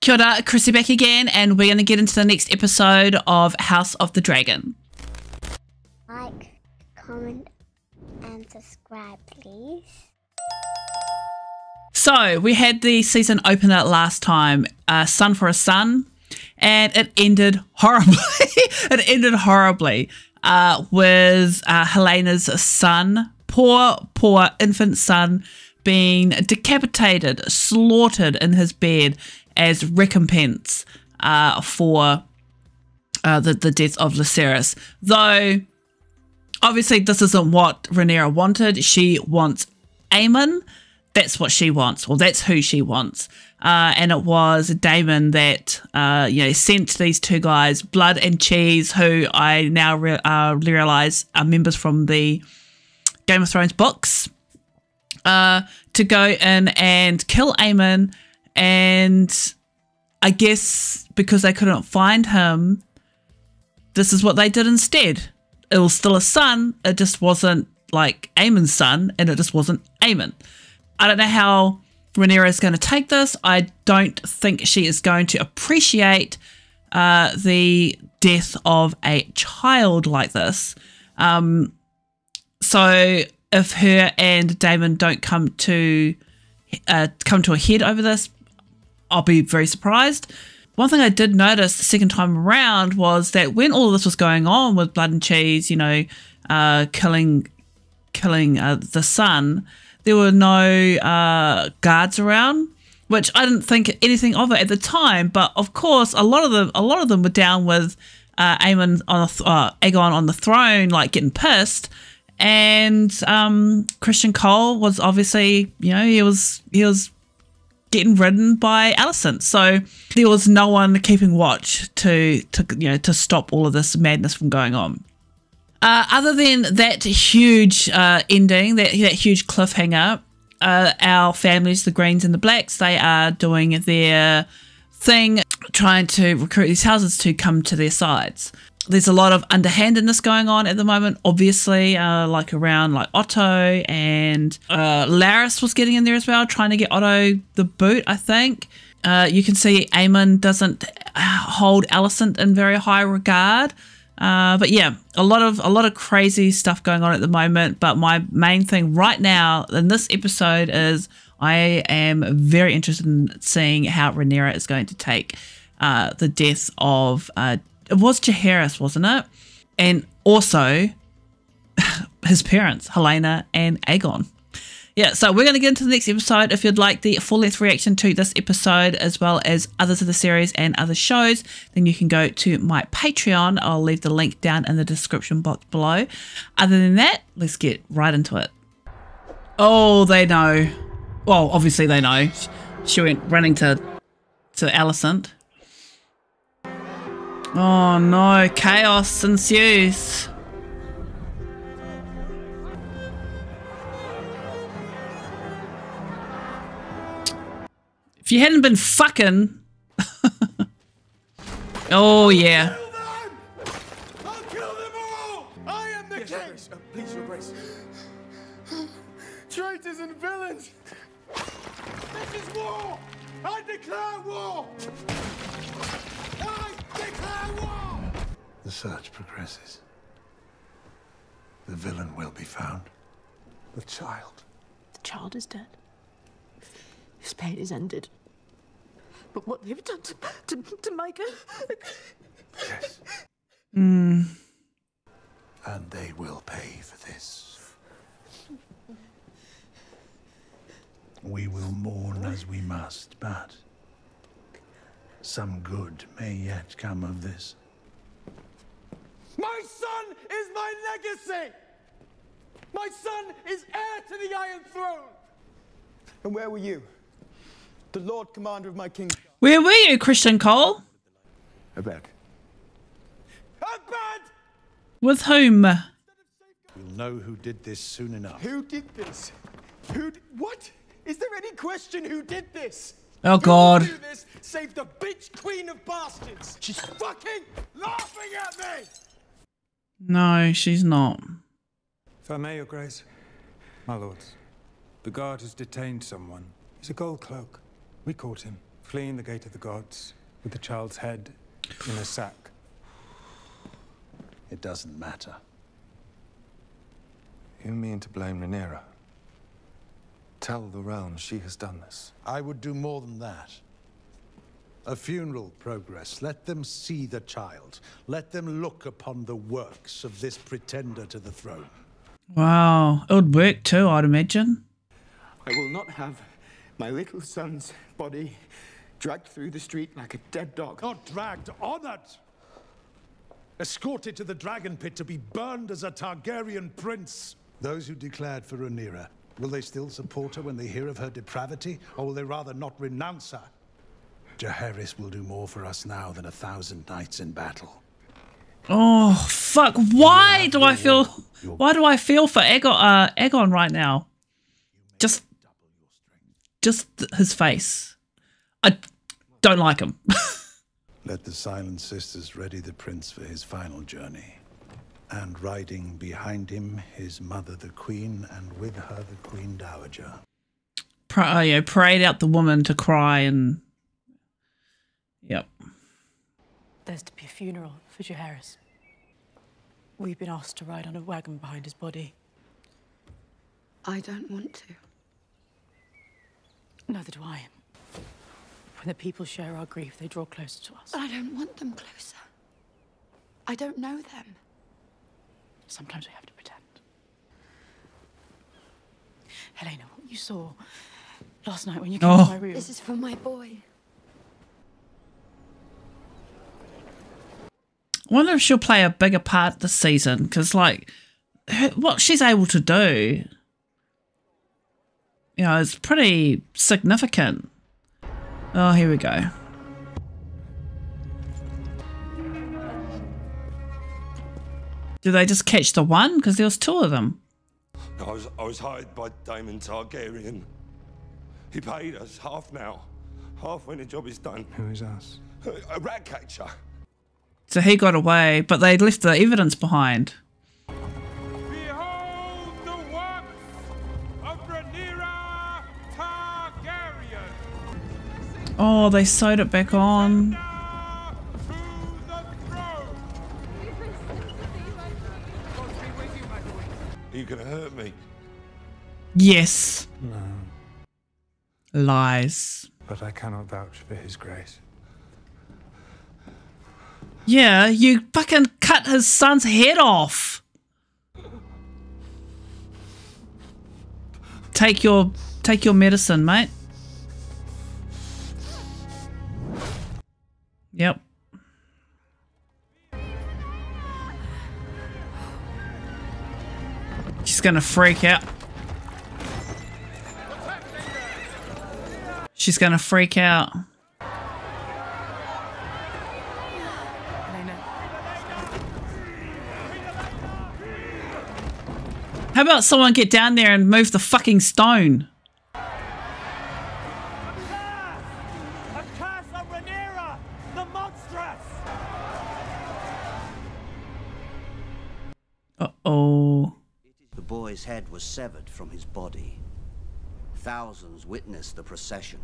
Kia ora, Chrissy back again, and we're going to get into the next episode of House of the Dragon. Like, comment, and subscribe, please. So, we had the season opener last time, Son for a Son, and it ended horribly. It ended horribly with Helena's son, poor infant son, being decapitated, slaughtered in his bed as recompense for the death of Larys. Though, obviously, this isn't what Rhaenyra wanted. She wants Aemon. That's what she wants, or that's who she wants. And it was Daemon that sent these two guys, Blood and Cheese, who I now realise are members from the Game of Thrones books, to go in and kill Aemon. And I guess because they couldn't find him, this is what they did instead. It was still a son. It just wasn't like Aemon's son, and it just wasn't Aemon. I don't know how Rhaenyra is going to take this. I don't think she is going to appreciate the death of a child like this. So if her and Daemon don't come to a head over this, I'll be very surprised. One thing I did notice the second time around was that when all this was going on with Blood and Cheese, killing the son, there were no guards around, which I didn't think anything of it at the time. But of course, a lot of them were down with Aegon on the throne, like getting pissed. And Criston Cole was obviously, he was getting ridden by Alicent. So there was no one keeping watch to stop all of this madness from going on. Other than that huge ending, that huge cliffhanger, our families, the Greens and the Blacks, they are doing their thing, trying to recruit these houses to come to their sides. There's a lot of underhandedness going on at the moment, obviously, around Otto, and Larys was getting in there as well, trying to get Otto the boot, I think. You can see Aemon doesn't hold Alicent in very high regard. But yeah, a lot of crazy stuff going on at the moment. But my main thing right now in this episode is I am very interested in seeing how Rhaenyra is going to take the death of it was Jaehaerys, wasn't it? And also his parents, Helena and Aegon. Yeah, so we're going to get into the next episode. If you'd like the full-length reaction to this episode as well as others of the series and other shows, then you can go to my Patreon. I'll leave the link down in the description box below. Other than that, let's get right into it. Oh, they know. Well, obviously they know. She went running to Alicent. Oh no, chaos ensues. If you hadn't been fucking. Oh yeah. I'll kill them all. I am the king. Grace. Please, your grace. Traitors and villains. This is war. I declare war. I declare war. The search progresses. The villain will be found. The child. The child is dead. His pain is ended. But what they've done to Micah. Yes. Mm. And they will pay for this. We will mourn as we must, but some good may yet come of this. My son is my legacy! My son is heir to the Iron Throne! And where were you? The Lord Commander of my kingdom. Where were you, Criston Cole? Abed! With whom? We'll know who did this soon enough. Who did this? What? Is there any question who did this? Oh God! Who did this save the bitch queen of bastards? She's fucking laughing at me. No, she's not. If I may, Your Grace, my lords, the guard has detained someone. He's a gold cloak. We caught him. fleeing the Gate of the Gods with the child's head in a sack. It doesn't matter. You mean to blame Rhaenyra? Tell the realm she has done this. I would do more than that. A funeral progress. Let them see the child. Let them look upon the works of this pretender to the throne. Wow. It would work too, I'd imagine. I will not have my little son's body dragged through the street like a dead dog. Not dragged, honored! Escorted to the dragon pit to be burned as a Targaryen prince. Those who declared for Rhaenyra, will they still support her when they hear of her depravity, or will they rather not renounce her? Jaehaerys will do more for us now than 1,000 knights in battle. Oh, fuck. Why do I feel for Aegon right now? Just his face. I don't like him. Let the Silent Sisters ready the prince for his final journey. And riding behind him, his mother, the queen, and with her, the queen dowager. Prayed out the woman to cry and... Yep. There's to be a funeral for Jaehaerys. We've been asked to ride on a wagon behind his body. I don't want to. Neither do I. When the people share our grief, they draw closer to us. But I don't want them closer. I don't know them. Sometimes we have to pretend. Helena, what you saw last night when you came to my room... This is for my boy. I wonder if she'll play a bigger part this season, because, like, what she's able to do, you know, is pretty significant. Oh, here we go. Do they just catch the one? Because there was two of them. I was hired by Daemon Targaryen. He paid us half now, half when the job is done. Who is us? A rat catcher. So he got away, but they left the evidence behind. Behold the works of Rhaenyra Targaryen. Oh, they sewed it back on. Are you gonna hurt me? Yes. No. Lies. But I cannot vouch for his grace. Yeah, you fucking cut his son's head off. Take your medicine, mate. Yep. She's gonna freak out. She's gonna freak out. How about someone get down there and move the fucking stone? A curse on Rhaenyra, the monstrous. Uh-oh. The boy's head was severed from his body. Thousands witnessed the procession.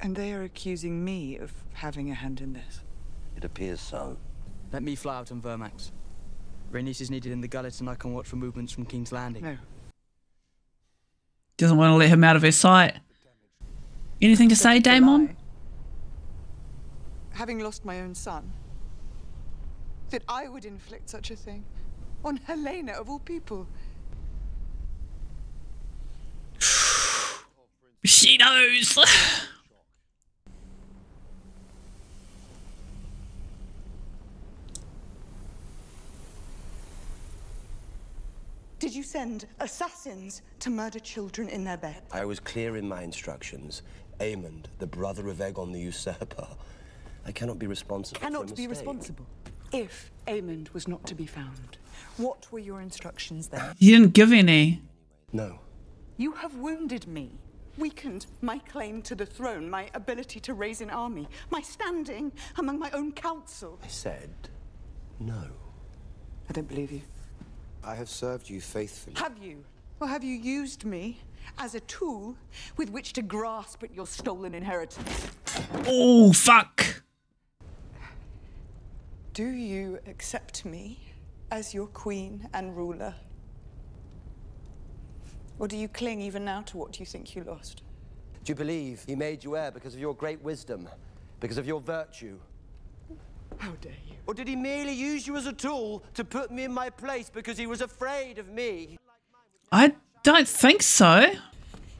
And they are accusing me of having a hand in this. It appears so. Let me fly out on Vermax. Rhaenys is needed in the gullet and I can watch for movements from King's Landing. No. Doesn't want to let him out of her sight. Anything to say, Daemon? Having lost my own son, that I would inflict such a thing on Helena of all people. She knows. Did you send assassins to murder children in their bed? I was clear in my instructions. Aemond, the brother of Aegon the Usurper. I cannot be responsible for a mistake. Cannot be responsible if Aemond was not to be found. What were your instructions then? You didn't give any. No. You have wounded me. Weakened my claim to the throne, my ability to raise an army, my standing among my own council. I said no. I don't believe you. I have served you faithfully. Have you? Or have you used me as a tool with which to grasp at your stolen inheritance? Oh, fuck. Do you accept me as your queen and ruler? Or do you cling even now to what you think you lost? Do you believe he made you heir because of your great wisdom, because of your virtue? How dare you? Or did he merely use you as a tool to put me in my place because he was afraid of me? I don't think so.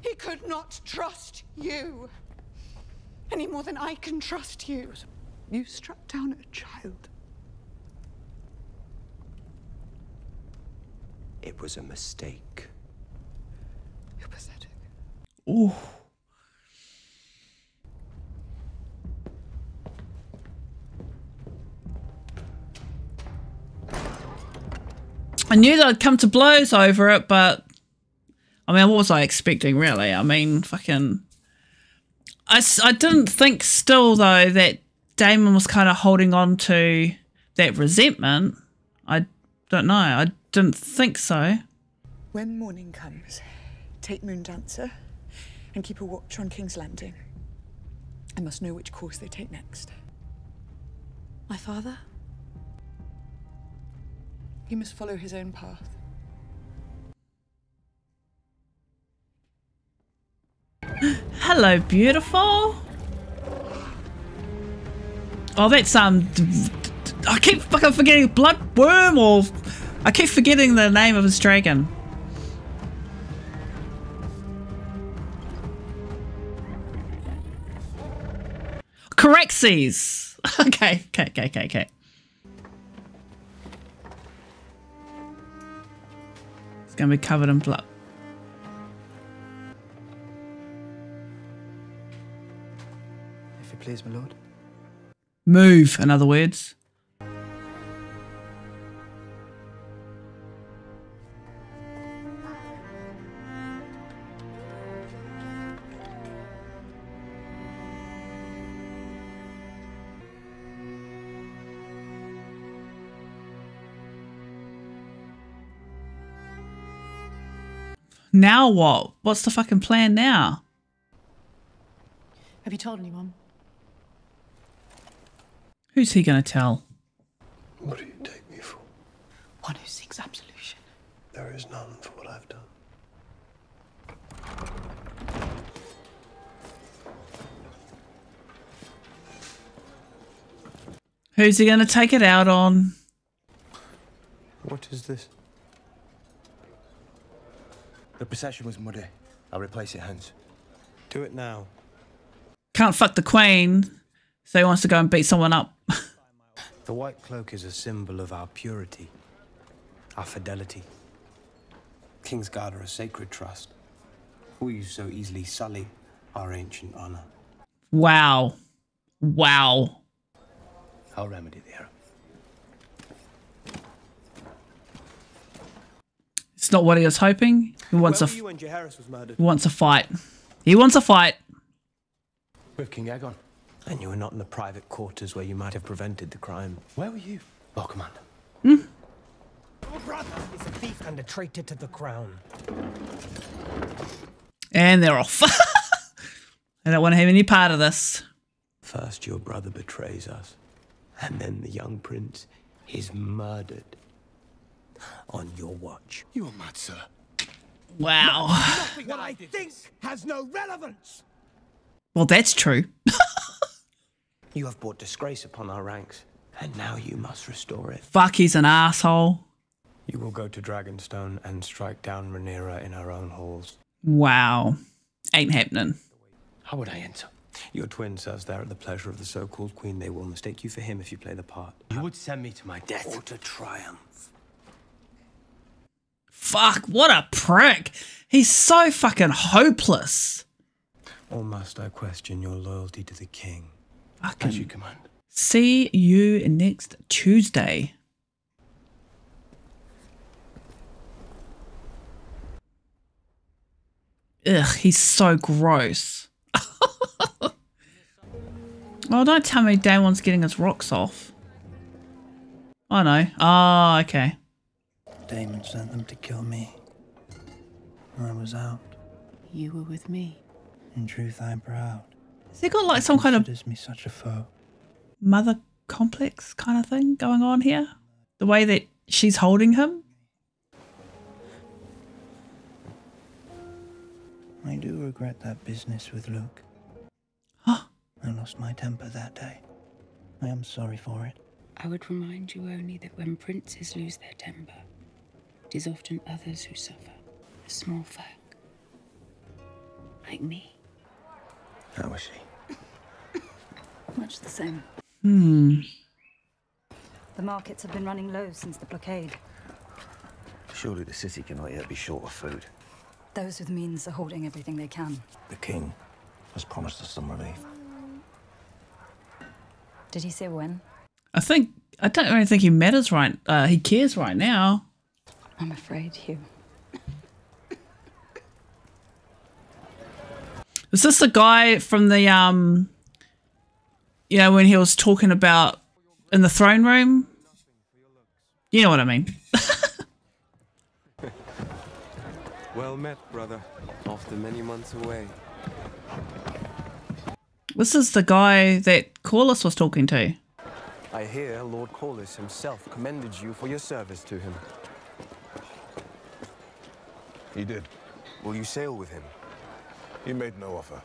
He could not trust you any more than I can trust you. You struck down a child. It was a mistake. You're pathetic. Ooh. I knew that I'd come to blows over it, but I mean, what was I expecting, really? I mean, fucking... I didn't think still, though, that Daemon was kind of holding on to that resentment. I don't know. I didn't think so. When morning comes, take Moondancer and keep a watch on King's Landing. I must know which course they take next. My father? He must follow his own path. Hello, beautiful. Oh, that's I keep fucking forgetting Blood Worm, or I keep forgetting the name of his dragon. Caraxes. Okay. It's gonna be covered in blood. If you please, my lord. Move, in other words. Now what? What's the fucking plan now? Have you told anyone? Who's he going to tell? What do you take me for? One who seeks absolution. There is none for what I've done. Who's he going to take it out on? What is this? The procession was muddy. I'll replace it, Hans. Do it now. Can't fuck the queen, so he wants to go and beat someone up. The white cloak is a symbol of our purity, our fidelity. King's Guard are a sacred trust. We so easily sully our ancient honor. Wow. Wow. I'll remedy the error. It's not what he was hoping. He wants a fight. He wants a fight. With King Aegon. And you were not in the private quarters where you might have prevented the crime. Where were you? Oh, Commander. Hmm? Your brother is a thief and a traitor to the crown. And they're off. I don't want to have any part of this. First, your brother betrays us. And then the young prince is murdered. On your watch. You are mad, sir. Wow. Nothing that I think has no relevance. Well, that's true. You have brought disgrace upon our ranks, and now you must restore it. Fuck, he's an asshole. You will go to Dragonstone and strike down Rhaenyra in her own halls. Wow. Ain't happening. How would I enter? Your twin serves there at the pleasure of the so-called queen. They will mistake you for him if you play the part. You would send me to my death or to triumph. Fuck, what a prick. He's so fucking hopeless. Or must I question your loyalty to the king? As you command. See you next Tuesday. Ugh, he's so gross. Oh, don't tell me Daemon's getting his rocks off. I know. Ah, okay. Daemon sent them to kill me. or I was out. You were with me. In truth, I am proud. Has he got like some kind of me such a foe. Mother complex kind of thing going on here? The way that she's holding him? I do regret that business with Luke. Huh? I lost my temper that day. I am sorry for it. I would remind you only that when princes lose their temper, it is often others who suffer. A small folk. Like me. How was she? Much the same. Hmm. The markets have been running low since the blockade. Surely the city cannot yet be short of food. Those with means are hoarding everything they can. The king has promised us some relief. Did he say when? I don't really think he matters right. He cares right now. I'm afraid, Hugh. Was this the guy from the you know, when he was talking about in the throne room? You know what I mean. Well met, brother. After many months away. This is the guy that Corlys was talking to. I hear Lord Corlys himself commended you for your service to him. He did. Will you sail with him? He made no offer.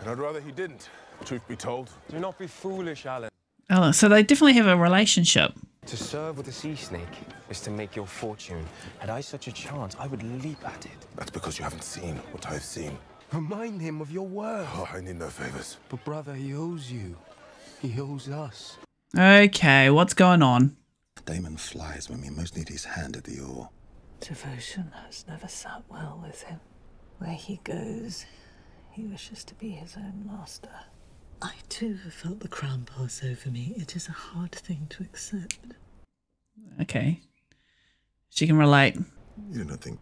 And I'd rather he didn't, truth be told. Do not be foolish, Alan. Oh, so they definitely have a relationship. To serve with a sea snake is to make your fortune. Had I such a chance, I would leap at it. That's because you haven't seen what I've seen. Remind him of your word. Oh, I need no favors. But brother, he owes you. He owes us. Okay, what's going on? Daemon flies when we most need his hand at the oar. Devotion has never sat well with him. Where he goes, he wishes to be his own master. I too have felt the crown pass over me. It is a hard thing to accept. Okay. She can relate. You do not think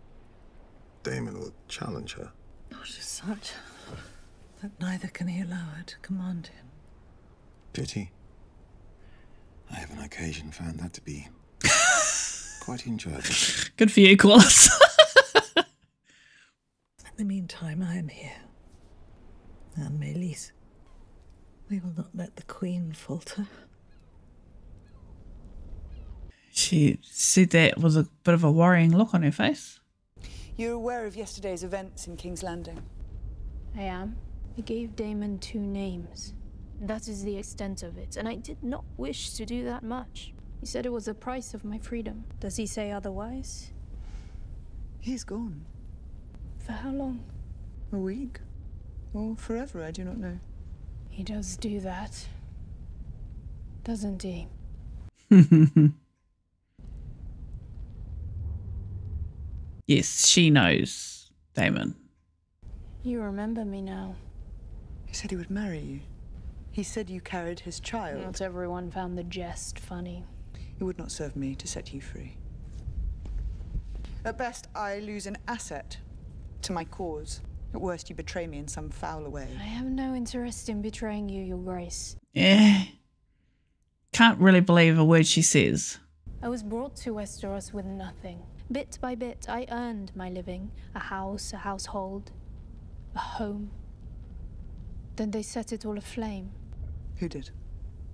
Daemon will challenge her? Not as such, but neither can he allow her to command him. Pity. I have on occasion found that to be quite enjoyable. Good for you, Corlys. In the meantime, I am here. And Melise. We will not let the Queen falter. She said that with a bit of a worrying look on her face. You're aware of yesterday's events in King's Landing? I am. I gave Daemon 2 names. That is the extent of it, and I did not wish to do that much. He said it was the price of my freedom. Does he say otherwise? He's gone. For how long? A week? Or forever, I do not know. He does do that, doesn't he? Yes, she knows, Daemon. You remember me now. He said he would marry you. He said you carried his child. Not everyone found the jest funny. It would not serve me to set you free. At best, I lose an asset to my cause. At worst, you betray me in some fouler way. I have no interest in betraying you, Your Grace. Yeah. Can't really believe a word she says. I was brought to Westeros with nothing. Bit by bit, I earned my living. A house, a household, a home. Then they set it all aflame. Who did?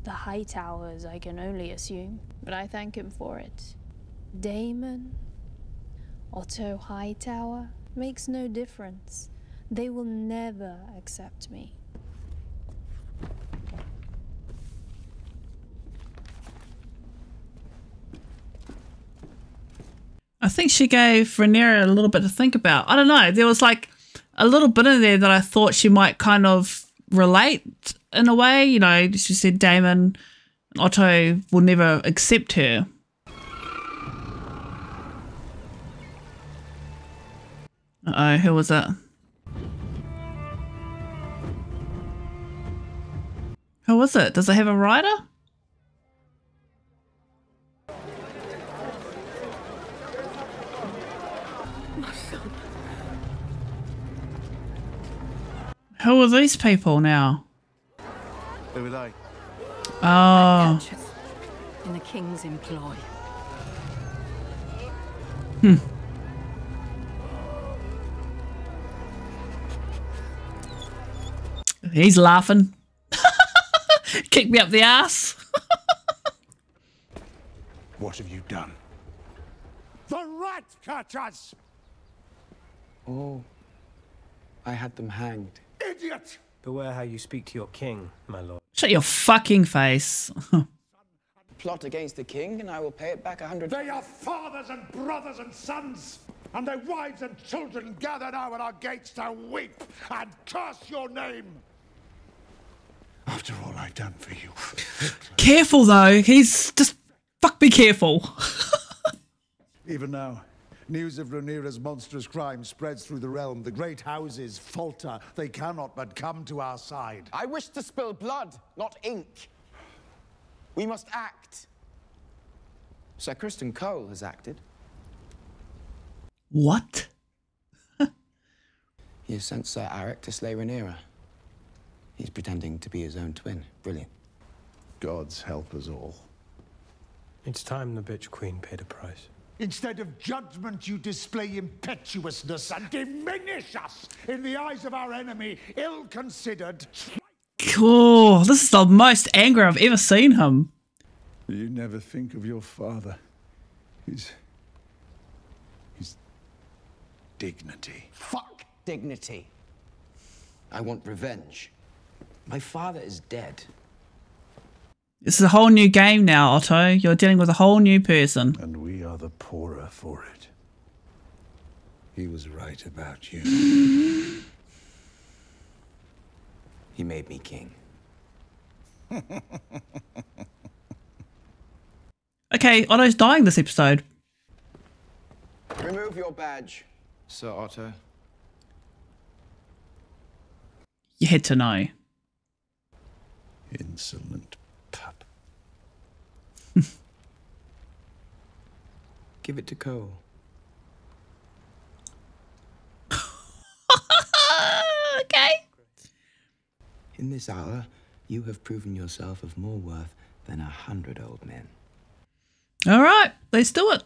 The Hightowers, I can only assume. But I thank him for it. Daemon, Otto Hightower. Makes no difference. They will never accept me. I think she gave Rhaenyra a little bit to think about. I don't know. There was like a little bit in there that I thought she might kind of relate in a way. You know, she said Daemon and Otto will never accept her. Uh-oh, who was it? Who was it? Does it have a rider? My son. Who are these people now? Who are they? Oh. In the king's employ. Hmm. He's laughing. Kick me up the ass. What have you done? The rat catchers! Oh, I had them hanged. Idiot! Beware how you speak to your king, my lord. Shut your fucking face. Plot against the king and I will pay it back 100. They are fathers and brothers and sons, and their wives and children gather now at our gates to weep and curse your name. After all I've done for you. Careful though, he's just fuck be careful. Even now, news of Rhaenyra's monstrous crime spreads through the realm. The great houses falter. They cannot but come to our side. I wish to spill blood, not ink. We must act. Sir Criston Cole has acted. What? He has sent Sir Arryk to slay Rhaenyra. He's pretending to be his own twin. Brilliant. God's help us all. It's time the bitch queen paid a price. Instead of judgment, you display impetuousness and diminish us in the eyes of our enemy, ill-considered. Cool. This is the most angry I've ever seen him. You never think of your father. His dignity. Fuck dignity. I want revenge. My father is dead. This is a whole new game now, Otto. You're dealing with a whole new person. And we are the poorer for it. He was right about you. He made me king. Okay, Otto's dying this episode. Remove your badge, Sir Otto. You had to know. Insolent. Give it to Cole. Okay. In this hour, you have proven yourself of more worth than 100 old men. All right, let's do it.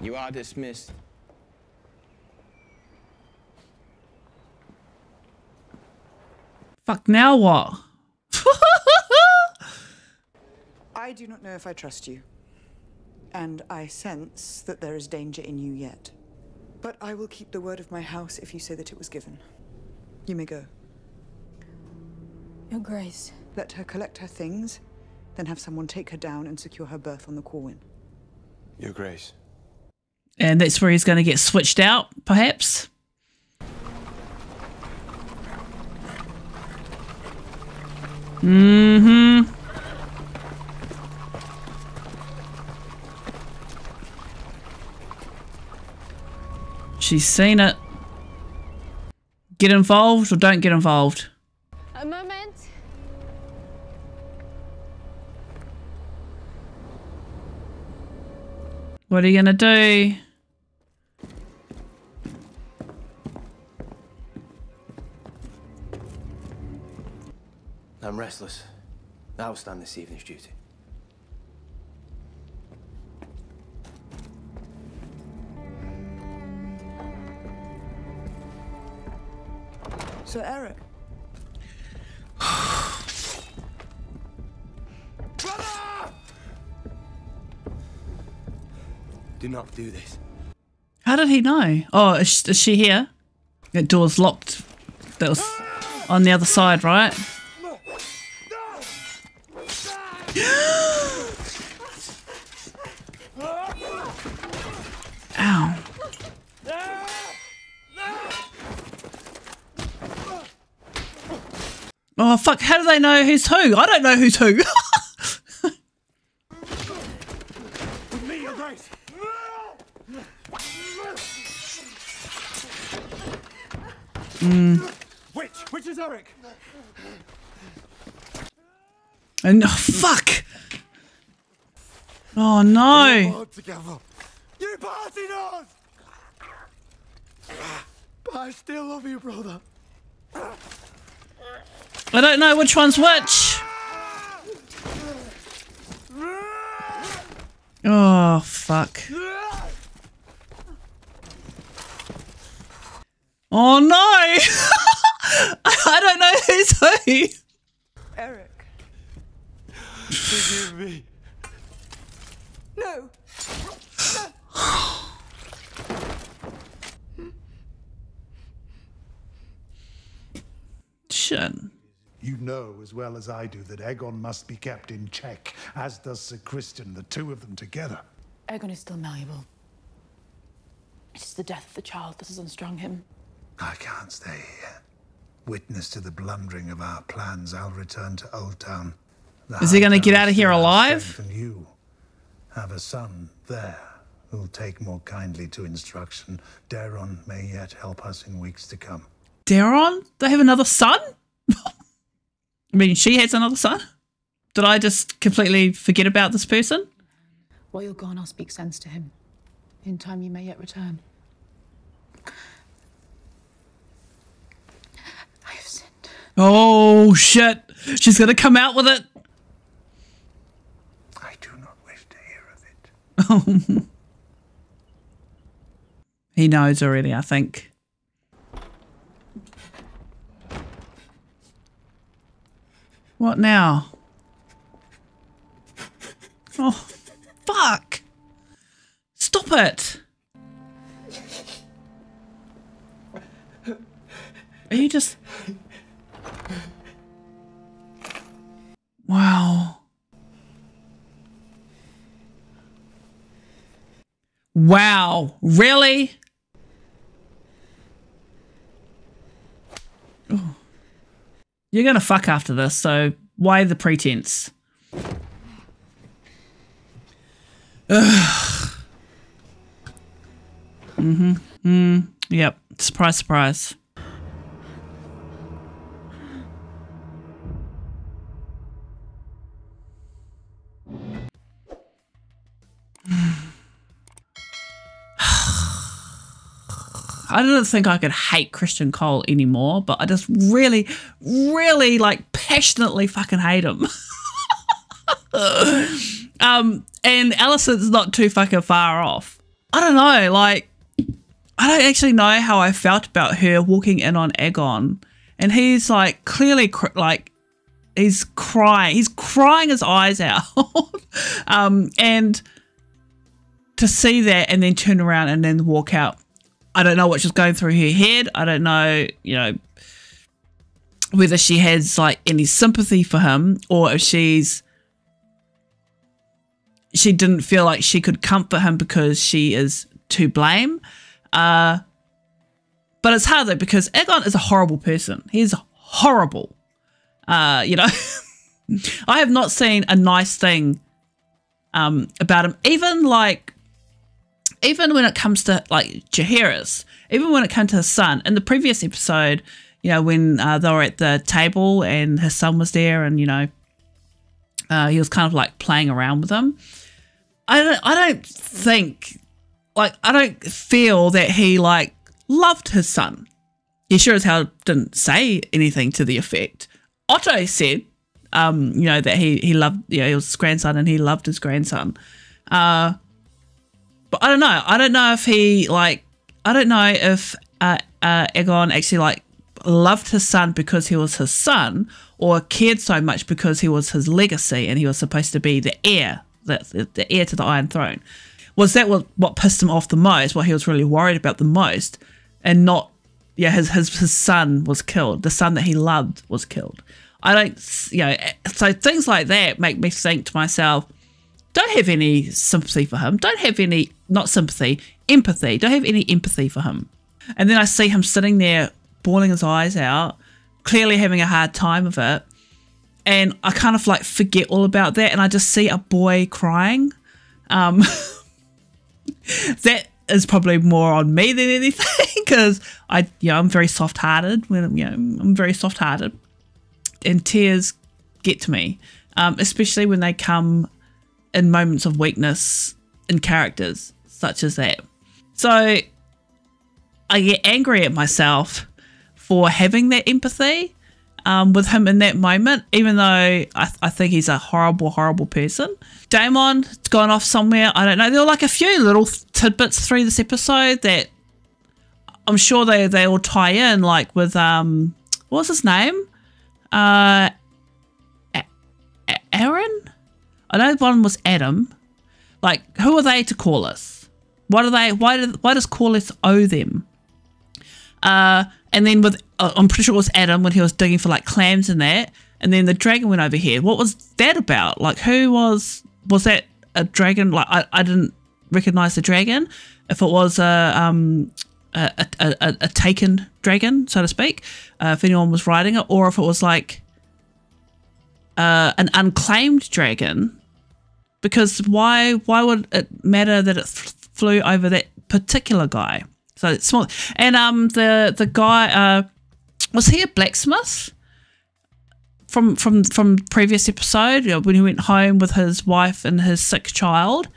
You are dismissed. Fuck, now what? I do not know if I trust you. And I sense that there is danger in you yet. But I will keep the word of my house if you say that it was given. You may go. Your Grace. Let her collect her things, then have someone take her down and secure her berth on the Corwin. Your Grace. And that's where he's going to get switched out, perhaps? Mm-hmm. She's seen it. Get involved or don't get involved. A moment. What are you gonna do? I'm restless. I will stand this evening's duty. Sir Eric. Brother! Do not do this. How did he know? Oh, is she here? That door's locked. That was on the other side, right? Oh fuck, how do they know who's who? I don't know who's who. With me, Your Grace. Which is Arryk? And oh, fuck. Oh no. You party knows. But I still love you, brother. I don't know which one's which. Oh, fuck. Oh, no. I don't know who's who. Arryk. Forgive me. No. No. Shit. You know as well as I do that Aegon must be kept in check, as does Sir Criston, the two of them together. Aegon is still malleable. It is the death of the child that has unstrung him. I can't stay here. Witness to the blundering of our plans, I'll return to Old Town. Is he going to get out of here alive? And you have a son there who'll take more kindly to instruction. Daeron may yet help us in weeks to come. Daeron? They have another son? I mean, she has another son? Did I just completely forget about this person? While you're gone, I'll speak sense to him. In time, you may yet return. I have sinned. Oh, shit. She's going to come out with it. I do not wish to hear of it. He knows already, I think. What now? Oh, fuck. Stop it. Are you just... Wow. Wow. Really? Oh. You're gonna fuck after this, so why the pretense? Ugh. Mm-hmm. Mm. Yep. Surprise, surprise. I didn't think I could hate Criston Cole anymore, but I just really, really like passionately fucking hate him. And Alicent's not too fucking far off. I don't know, like, I don't actually know how I felt about her walking in on Aegon, and he's like clearly he's crying his eyes out. And to see that and then turn around and then walk out, I don't know what she's going through her head. I don't know, you know, whether she has like any sympathy for him, or if she didn't feel like she could comfort him because she is to blame. But it's hard though, because Aegon is a horrible person. He's horrible. You know, I have not seen a nice thing about him. Even when it comes to like Jaehaerys, even when it comes to his son. In the previous episode, you know, when they were at the table and his son was there, and you know, he was kind of like playing around with him. I don't feel that he like loved his son. He sure as hell didn't say anything to the effect. Otto said, you know, that he loved, you know, he was his grandson and he loved his grandson. But I don't know. I don't know if he like, I don't know if Aegon actually like loved his son because he was his son, or cared so much because he was his legacy and he was supposed to be the heir, the heir to the Iron Throne. Was that what pissed him off the most? What he was really worried about the most, and not, yeah, his son was killed. The son that he loved was killed. I don't, you know, so things like that make me think to myself, don't have any sympathy for him. Don't have any, not sympathy, empathy. Don't have any empathy for him. And then I see him sitting there, bawling his eyes out, clearly having a hard time of it. And I kind of like forget all about that, and I just see a boy crying. That is probably more on me than anything, because I'm very soft-hearted. I'm very soft-hearted, and tears get to me, especially when they come in moments of weakness in characters such as that. So I get angry at myself for having that empathy with him in that moment, even though I think he's a horrible, horrible person. Daemon's gone off somewhere. I don't know. There were like a few little tidbits through this episode that I'm sure they all tie in, like with What was his name? Aaron? I know one was Adam. Like, who are they to Corlys? What are they? Why does Corlys owe them? And then with I'm pretty sure it was Adam when he was digging for like clams and that. And then the dragon went over here. What was that about? Like, who was that a dragon? Like, I didn't recognize the dragon. If it was a taken dragon, so to speak, if anyone was riding it, or if it was like an unclaimed dragon. Because why would it matter that it flew over that particular guy? So it's small. And the guy, was he a blacksmith from previous episode, you know, when he went home with his wife and his sick child?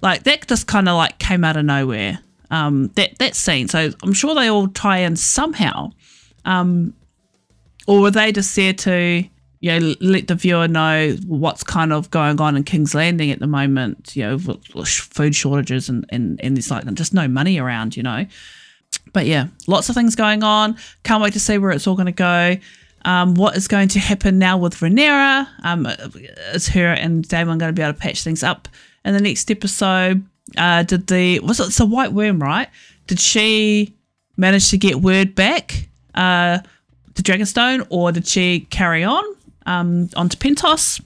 Like, that just kind of like came out of nowhere, that scene. So I'm sure they all tie in somehow, or were they just there to, you know, let the viewer know what's kind of going on in King's Landing at the moment, you know, with food shortages and there's like just no money around, you know. But yeah, lots of things going on. Can't wait to see where it's all going to go. What is going to happen now with Rhaenyra? Is her and Daemon going to be able to patch things up in the next episode? It's a white worm, right? Did she manage to get word back to Dragonstone, or did she carry on? Onto Pentos.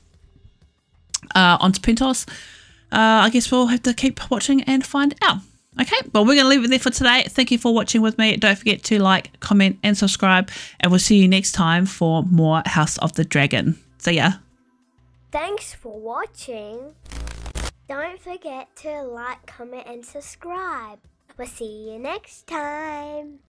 I guess we'll have to keep watching and find out. Okay, well, we're going to leave it there for today. Thank you for watching with me. Don't forget to like, comment, and subscribe. And we'll see you next time for more House of the Dragon. See ya. Thanks for watching. Don't forget to like, comment, and subscribe. We'll see you next time.